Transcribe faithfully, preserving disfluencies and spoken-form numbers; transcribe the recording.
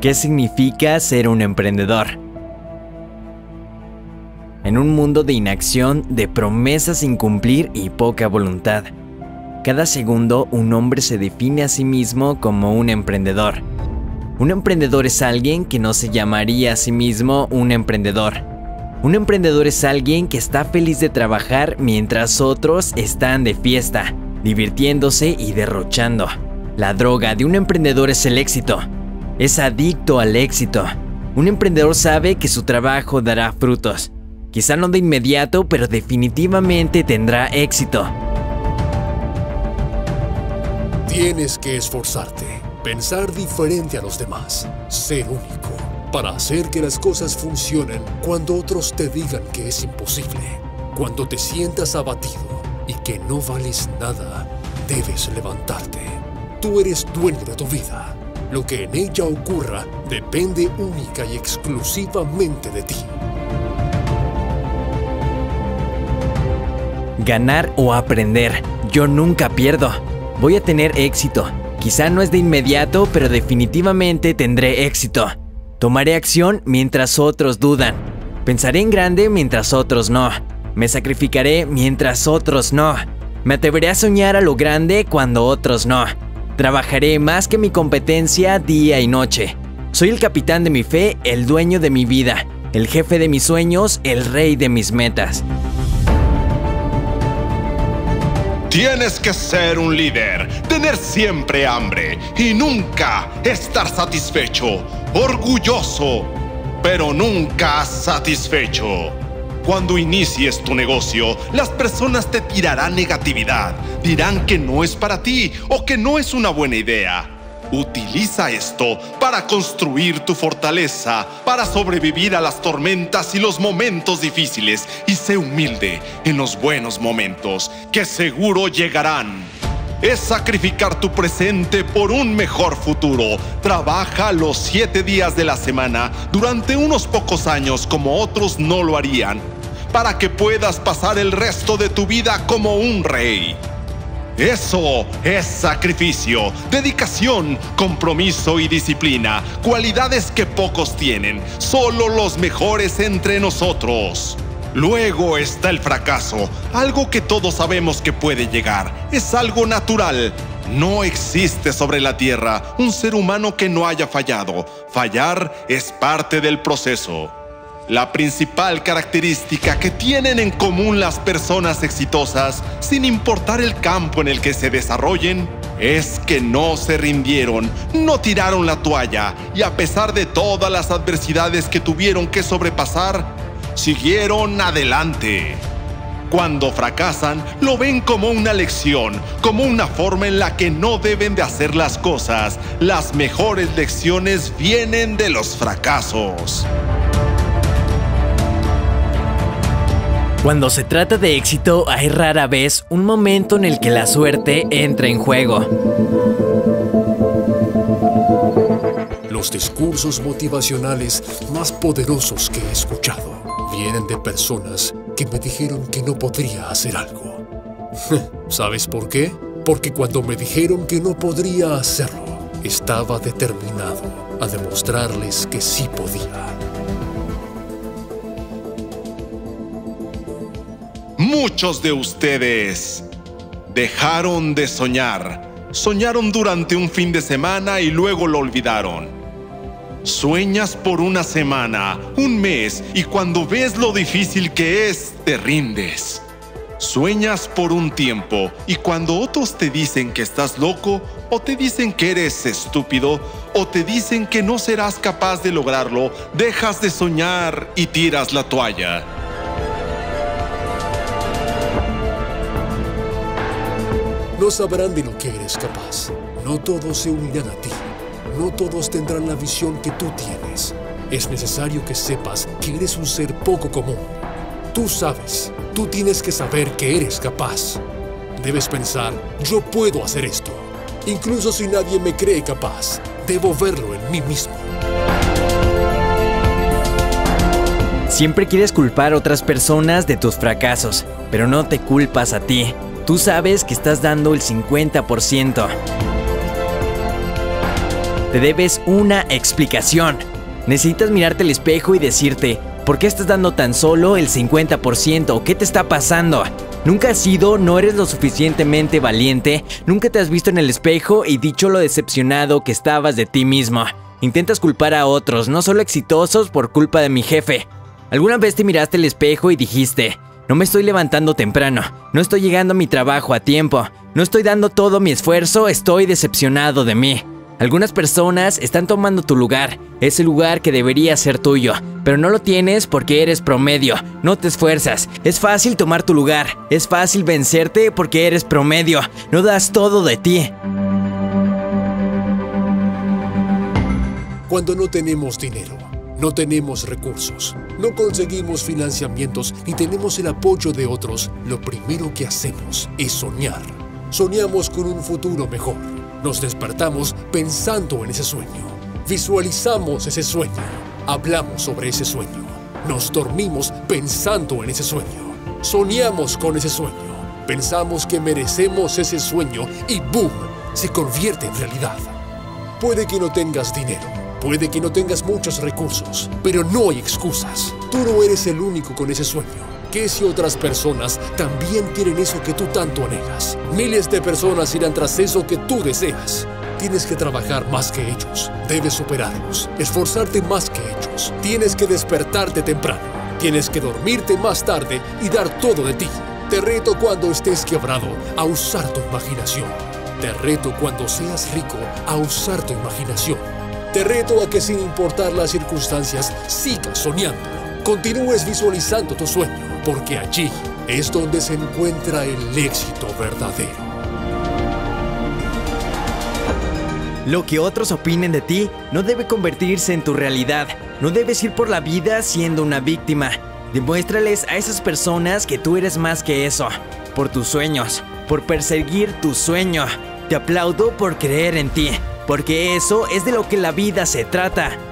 ¿Qué significa ser un emprendedor? En un mundo de inacción, de promesas sin cumplir y poca voluntad, cada segundo un hombre se define a sí mismo como un emprendedor. Un emprendedor es alguien que no se llamaría a sí mismo un emprendedor. Un emprendedor es alguien que está feliz de trabajar mientras otros están de fiesta, divirtiéndose y derrochando. La droga de un emprendedor es el éxito. Es adicto al éxito. Un emprendedor sabe que su trabajo dará frutos. Quizá no de inmediato, pero definitivamente tendrá éxito. Tienes que esforzarte, pensar diferente a los demás, ser único, para hacer que las cosas funcionen cuando otros te digan que es imposible. Cuando te sientas abatido y que no vales nada, debes levantarte. Tú eres dueño de tu vida. Lo que en ella ocurra depende única y exclusivamente de ti. Ganar o aprender. Yo nunca pierdo. Voy a tener éxito. Quizá no es de inmediato, pero definitivamente tendré éxito. Tomaré acción mientras otros dudan. Pensaré en grande mientras otros no. Me sacrificaré mientras otros no. Me atreveré a soñar a lo grande cuando otros no. Trabajaré más que mi competencia día y noche. Soy el capitán de mi fe, el dueño de mi vida, el jefe de mis sueños, el rey de mis metas. Tienes que ser un líder, tener siempre hambre y nunca estar satisfecho, orgulloso, pero nunca satisfecho. Cuando inicies tu negocio, las personas te tirarán negatividad, dirán que no es para ti o que no es una buena idea. Utiliza esto para construir tu fortaleza, para sobrevivir a las tormentas y los momentos difíciles, y sé humilde en los buenos momentos, que seguro llegarán. Es sacrificar tu presente por un mejor futuro. Trabaja los siete días de la semana durante unos pocos años como otros no lo harían, para que puedas pasar el resto de tu vida como un rey. Eso es sacrificio, dedicación, compromiso y disciplina, cualidades que pocos tienen, solo los mejores entre nosotros. Luego está el fracaso, algo que todos sabemos que puede llegar, es algo natural. No existe sobre la tierra un ser humano que no haya fallado, fallar es parte del proceso. La principal característica que tienen en común las personas exitosas, sin importar el campo en el que se desarrollen, es que no se rindieron, no tiraron la toalla y a pesar de todas las adversidades que tuvieron que sobrepasar, siguieron adelante. Cuando fracasan, lo ven como una lección, como una forma en la que no deben de hacer las cosas. Las mejores lecciones vienen de los fracasos. Cuando se trata de éxito, hay rara vez un momento en el que la suerte entra en juego. Los discursos motivacionales más poderosos que he escuchado vienen de personas que me dijeron que no podría hacer algo. ¿Sabes por qué? Porque cuando me dijeron que no podría hacerlo, estaba determinado a demostrarles que sí podía. Muchos de ustedes dejaron de soñar. Soñaron durante un fin de semana y luego lo olvidaron. Sueñas por una semana, un mes, y cuando ves lo difícil que es, te rindes. Sueñas por un tiempo, y cuando otros te dicen que estás loco, o te dicen que eres estúpido, o te dicen que no serás capaz de lograrlo, dejas de soñar y tiras la toalla. No sabrán de lo que eres capaz. No todos se unirán a ti. No todos tendrán la visión que tú tienes. Es necesario que sepas que eres un ser poco común. Tú sabes, tú tienes que saber que eres capaz. Debes pensar, yo puedo hacer esto. Incluso si nadie me cree capaz, debo verlo en mí mismo. Siempre quieres culpar a otras personas de tus fracasos, pero no te culpas a ti. Tú sabes que estás dando el cincuenta por ciento. te debes una explicación. Necesitas mirarte al espejo y decirte, ¿por qué estás dando tan solo el cincuenta por ciento? ¿Qué te está pasando? Nunca has sido, no eres lo suficientemente valiente, nunca te has visto en el espejo y dicho lo decepcionado que estabas de ti mismo. Intentas culpar a otros, no solo exitosos, por culpa de mi jefe. ¿Alguna vez te miraste al espejo y dijiste, no me estoy levantando temprano, no estoy llegando a mi trabajo a tiempo, no estoy dando todo mi esfuerzo, estoy decepcionado de mí? Algunas personas están tomando tu lugar, ese lugar que debería ser tuyo, pero no lo tienes porque eres promedio, no te esfuerzas. Es fácil tomar tu lugar, es fácil vencerte porque eres promedio, no das todo de ti. Cuando no tenemos dinero, no tenemos recursos, no conseguimos financiamientos ni tenemos el apoyo de otros, lo primero que hacemos es soñar. Soñamos con un futuro mejor. Nos despertamos pensando en ese sueño. Visualizamos ese sueño. Hablamos sobre ese sueño. Nos dormimos pensando en ese sueño. Soñamos con ese sueño. Pensamos que merecemos ese sueño y ¡boom! Se convierte en realidad. Puede que no tengas dinero. Puede que no tengas muchos recursos, pero no hay excusas. Tú no eres el único con ese sueño. ¿Qué si otras personas también tienen eso que tú tanto anhelas? Miles de personas irán tras eso que tú deseas. Tienes que trabajar más que ellos. Debes superarlos. Esforzarte más que ellos. Tienes que despertarte temprano. Tienes que dormirte más tarde y dar todo de ti. Te reto cuando estés quebrado a usar tu imaginación. Te reto cuando seas rico a usar tu imaginación. Te reto a que sin importar las circunstancias, sigas soñando. Continúes visualizando tu sueño, porque allí es donde se encuentra el éxito verdadero. Lo que otros opinen de ti no debe convertirse en tu realidad. No debes ir por la vida siendo una víctima. Demuéstrales a esas personas que tú eres más que eso. Por tus sueños, por perseguir tu sueño. Te aplaudo por creer en ti. Porque eso es de lo que la vida se trata.